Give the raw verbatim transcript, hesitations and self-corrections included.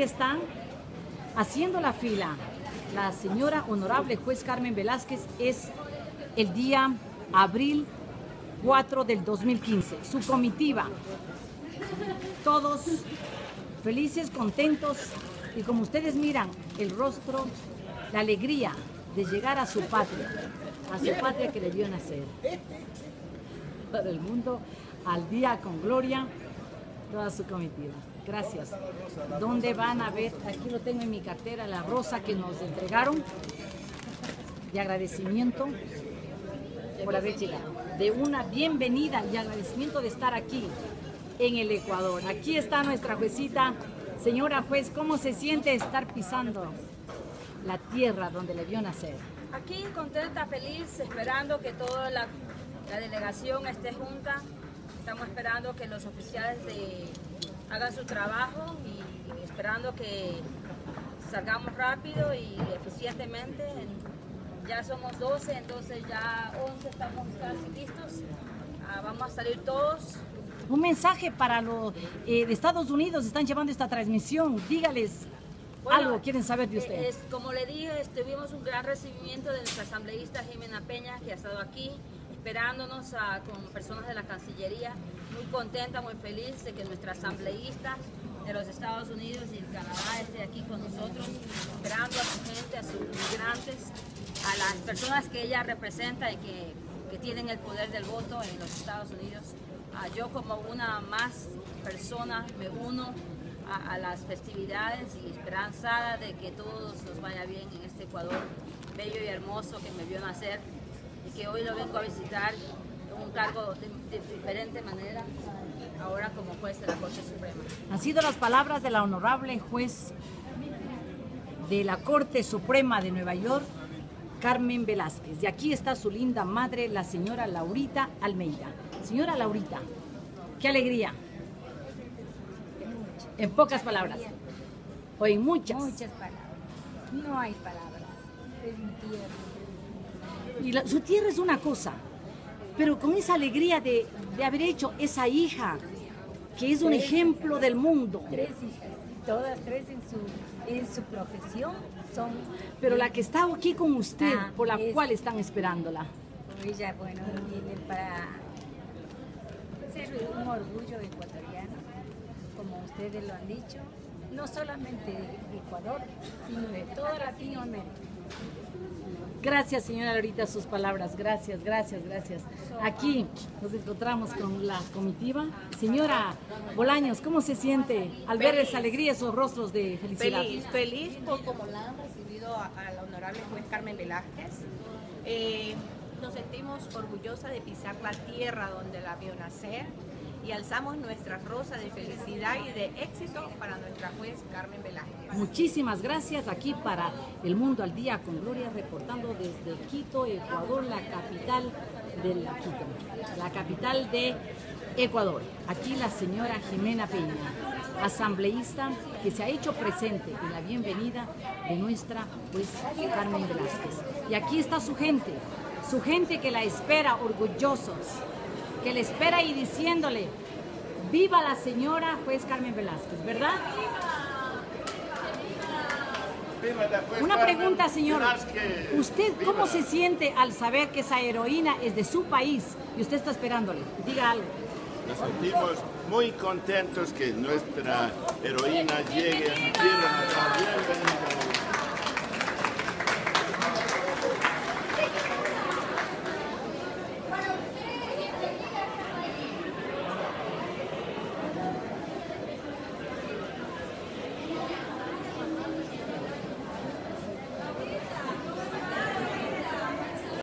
Aquí están haciendo la fila. La señora honorable juez Carmen Velázquez es el día abril cuatro del dos mil quince. Su comitiva. Todos felices, contentos y como ustedes miran el rostro, la alegría de llegar a su patria, a su patria que le dio nacer. Para El Mundo al Día con Gloria, toda su comitiva. Gracias. ¿Dónde van a ver? Aquí lo tengo en mi cartera, la rosa que nos entregaron de agradecimiento por haber llegado. De una bienvenida y agradecimiento de estar aquí en el Ecuador. Aquí está nuestra juecita. Señora juez, ¿cómo se siente estar pisando la tierra donde le vio nacer? Aquí contenta, feliz, esperando que toda la, la delegación esté junta. Estamos esperando que los oficiales de, hagan su trabajo y, y esperando que salgamos rápido y eficientemente. Ya somos doce, entonces ya once estamos casi listos. Ah, vamos a salir todos. Un mensaje para los eh, de Estados Unidos, están llevando esta transmisión. Dígales. Bueno, algo quieren saber de ustedes. Como le dije, tuvimos un gran recibimiento de nuestra asambleísta Jimena Peña, que ha estado aquí esperándonos a, con personas de la Cancillería. Muy contenta, muy feliz de que nuestra asambleísta de los Estados Unidos y el Canadá esté aquí con nosotros, esperando a su gente, a sus migrantes, a las personas que ella representa y que, que tienen el poder del voto en los Estados Unidos. Ah, yo como una más persona me uno A, a las festividades y esperanzada de que todos nos vaya bien en este Ecuador bello y hermoso que me vio nacer y que hoy lo vengo a visitar en un cargo de, de diferente manera, ahora como juez de la Corte Suprema. Han sido las palabras de la honorable juez de la Corte Suprema de Nueva York, Carmen Velázquez. Y aquí está su linda madre, la señora Laurita Almeida. Señora Laurita, qué alegría. En pocas palabras, o en muchas. Muchas palabras. No hay palabras. Es mi tierra. Y la, su tierra es una cosa, pero con esa alegría de, de haber hecho esa hija, que es un tres ejemplo hijas, del mundo. Tres hijas, todas tres en su, en su profesión son. Pero la que está aquí con usted, ah, por la es, cual están esperándola. Ella, bueno, viene para ser un orgullo ecuatoriano. Como ustedes lo han dicho, no solamente de Ecuador, sino de toda Latinoamérica. Gracias, señora Laurita, sus palabras. Gracias, gracias, gracias. Aquí nos encontramos con la comitiva. Señora Bolaños, ¿cómo se siente al ver esa alegría, esos rostros de felicidad? Feliz, feliz por como la han recibido a, a la honorable juez Carmen Velázquez. Eh, nos sentimos orgullosas de pisar la tierra donde la vio nacer. Y alzamos nuestra rosa de felicidad y de éxito para nuestra juez Carmen Velázquez. Muchísimas gracias. Aquí para El Mundo al Día con Gloria, reportando desde Quito, Ecuador, la capital de la, Quito, la capital de Ecuador. Aquí la señora Jimena Peña, asambleísta que se ha hecho presente en la bienvenida de nuestra juez Carmen Velázquez. Y aquí está su gente, su gente que la espera orgullosos, que le espera y diciéndole, viva la señora juez Carmen Velázquez, ¿verdad? ¡Viva! ¡Viva! ¡Viva! Una pregunta, señor. ¿Usted cómo se siente al saber que esa heroína es de su país y usted está esperándole? Diga algo. Nos sentimos muy contentos que nuestra heroína llegue